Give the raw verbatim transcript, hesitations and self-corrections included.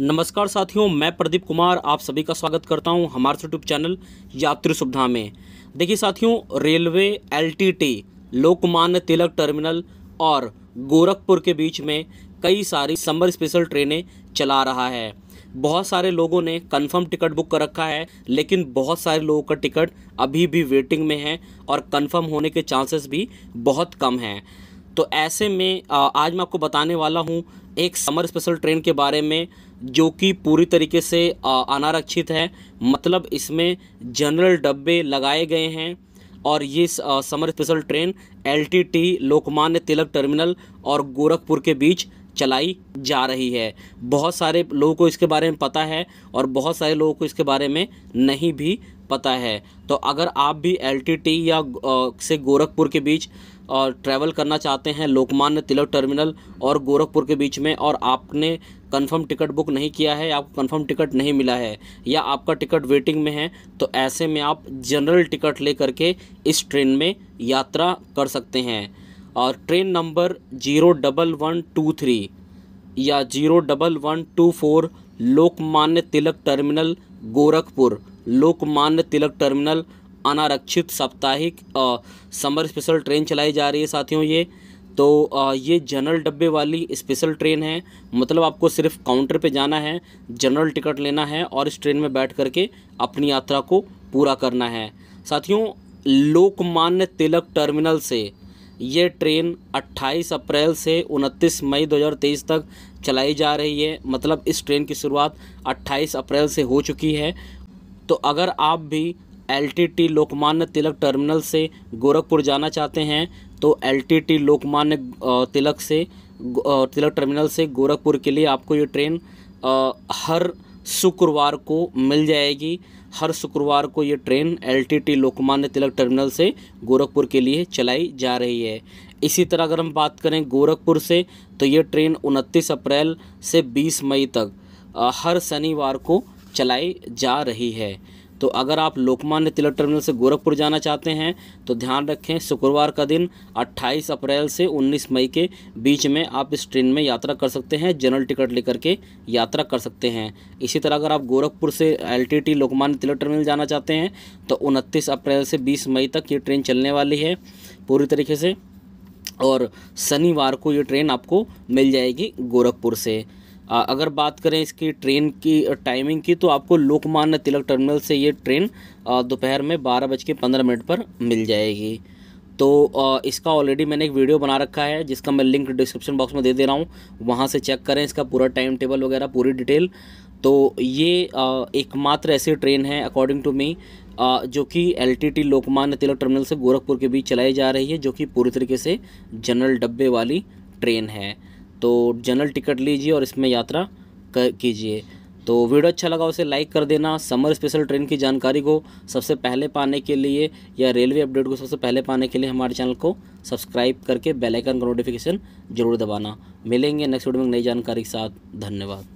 नमस्कार साथियों, मैं प्रदीप कुमार आप सभी का स्वागत करता हूं हमारे यूट्यूब चैनल यात्री सुविधा में। देखिए साथियों, railway LTT Lokmanya Tilak terminal और गोरखपुर के बीच में कई सारी समर स्पेशल ट्रेनें चला रहा है। बहुत सारे लोगों ने कंफर्म टिकट बुक कर रखा है, लेकिन बहुत सारे लोगों का टिकट अभी भी वेटिंग में है और कंफर्म होने के चांसेस भी बहुत कम हैं। तो ऐसे में आज मैं आपको बताने वाला हूं एक समर स्पेशल ट्रेन के बारे में, जो कि पूरी तरीके से अनारक्षित है। मतलब इसमें जनरल डब्बे लगाए गए हैं और ये summer special train LTT Lokmanya Tilak terminal और गोरखपुर के बीच चलाई जा रही है। बहुत सारे लोगों को इसके बारे में पता है और बहुत सारे लोगों को इसके बारे में नहीं भी पता है। तो अगर आप भी एलटीटी या से गोरखपुर के बीच और ट्रैवल करना चाहते हैं, लोकमान्य तिलक टर्मिनल और गोरखपुर के बीच में, और आपने कंफर्म टिकट बुक नहीं किया है, आपको कंफर्म टिकट नहीं मिला है या आपका टिकट वेटिंग में है, तो ऐसे में आप जनरल टिकट ले करके इस ट्रेन में यात्रा कर सकते हैं। और train number zero double one two three या zero double one two four Lokmanya Tilak terminal Gorakhpur Lokmanya Tilak terminal अनारक्षित साप्ताहिक समर स्पेशल ट्रेन चलाई जा रही है साथियों। ये तो आ, ये जनरल डब्बे वाली स्पेशल ट्रेन है। मतलब आपको सिर्फ काउंटर पे जाना है, जनरल टिकट लेना है और इस ट्रेन में बैठ करके अपनी यात्रा को पूरा करना है। साथियों, लोकमान्य तिलक टर्मिनल से ये ट्रेन अट्ठाईस अप्रैल से उनतीस मई दो हज़ार तेईस तक चलाई जा रही है। मतलब इस ट्रेन की शुरुआत अट्ठाईस अप्रैल से हो चुकी है। तो अगर आप भी एलटीटी लोकमान्य तिलक टर्मिनल से गोरखपुर जाना चाहते हैं, तो एलटीटी लोकमान्य तिलक से तिलक टर्मिनल से गोरखपुर के लिए आपको ये ट्रेन हर शुक्रवार को मिल जाएगी। हर शुक्रवार को ये train LTT Lokmanya Tilak terminal से गोरखपुर के लिए चलाई जा रही है। इसी तरह अगर हम बात करें गोरखपुर से, तो ये ट्रेन उनतीस अप्रैल से बीस मई तक हर शनिवार को चलाई जा रही है। तो अगर आप लोकमान्य तिलक टर्मिनल से गोरखपुर जाना चाहते हैं, तो ध्यान रखें शुक्रवार का दिन अट्ठाईस अप्रैल से उन्नीस मई के बीच में आप इस ट्रेन में यात्रा कर सकते हैं, जनरल टिकट लेकर के यात्रा कर सकते हैं। इसी तरह अगर आप गोरखपुर से एलटीटी लोकमान्य तिलक टर्मिनल जाना चाहते हैं, तो उनतीस अप्रैल से बीस मई तक ये ट्रेन चलने वाली है पूरी तरीके से, और शनिवार को ये ट्रेन आपको मिल जाएगी गोरखपुर से। अगर बात करें इसकी ट्रेन की टाइमिंग की, तो आपको लोकमान्य तिलक टर्मिनल से ये ट्रेन दोपहर में बारह बज के पंद्रह मिनट पर मिल जाएगी। तो इसका ऑलरेडी मैंने एक वीडियो बना रखा है, जिसका मैं लिंक डिस्क्रिप्शन बॉक्स में दे दे रहा हूँ, वहाँ से चेक करें इसका पूरा टाइम टेबल वगैरह, पूरी डिटेल। तो ये एकमात्र ऐसी ट्रेन है अकॉर्डिंग टू मी जो कि एलटीटी लोकमान्य तिलक टर्मिनल से गोरखपुर के बीच चलाई जा रही है, जो कि पूरी तरीके से जनरल डब्बे वाली ट्रेन है। तो जनरल टिकट लीजिए और इसमें यात्रा कीजिए। तो वीडियो अच्छा लगा उसे लाइक कर देना। समर स्पेशल ट्रेन की जानकारी को सबसे पहले पाने के लिए या रेलवे अपडेट को सबसे पहले पाने के लिए हमारे चैनल को सब्सक्राइब करके बेल आइकन का नोटिफिकेशन जरूर दबाना। मिलेंगे नेक्स्ट वीडियो में नई जानकारी के साथ। धन्यवाद।